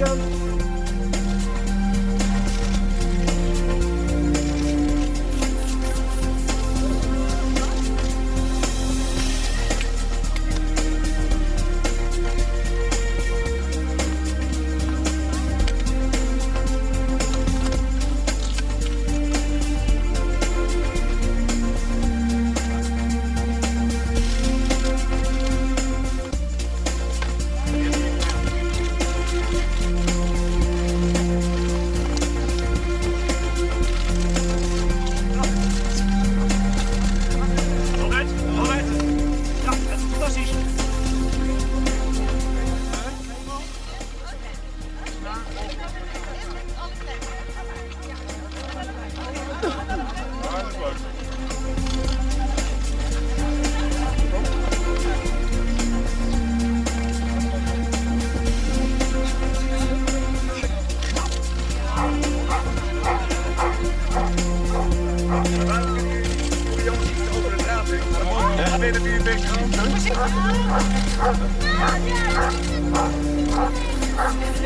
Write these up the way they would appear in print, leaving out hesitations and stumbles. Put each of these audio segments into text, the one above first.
jump.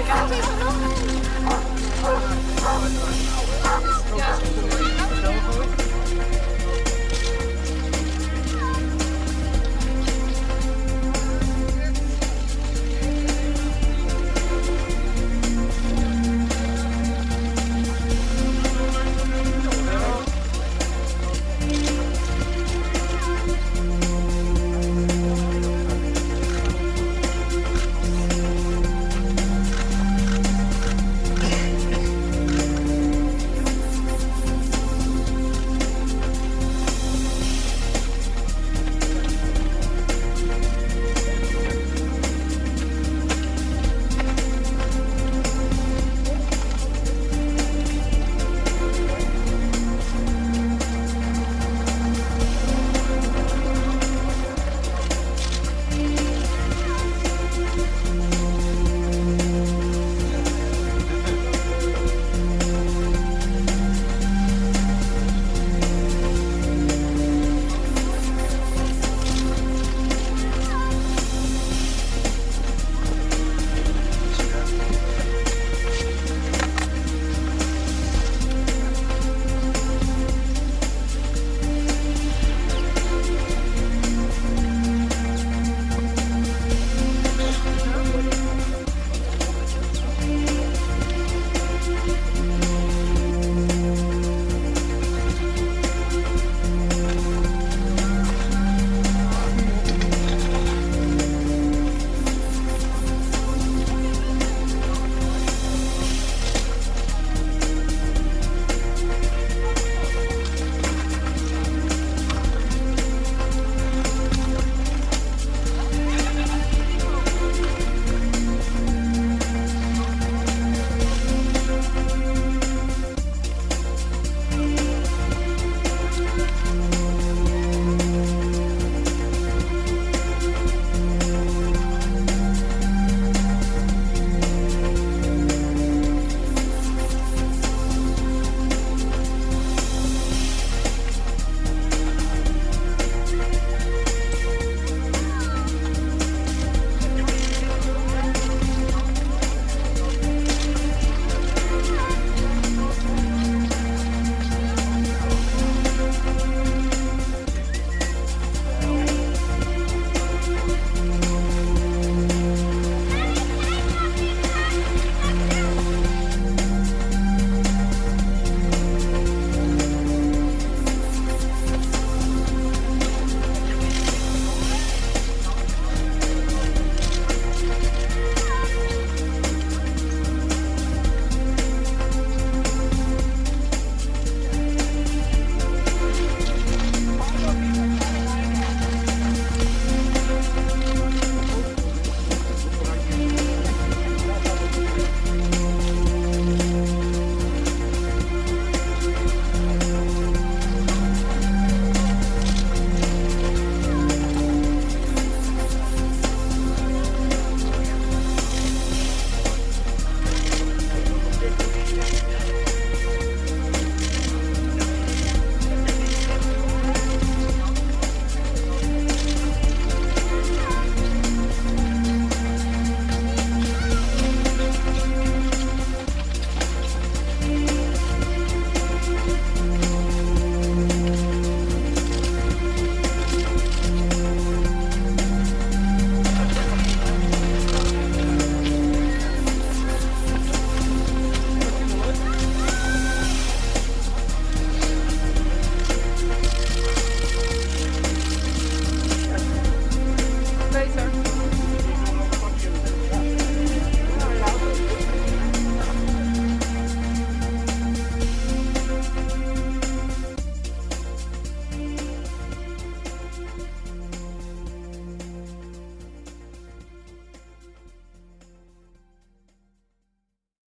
Thank you.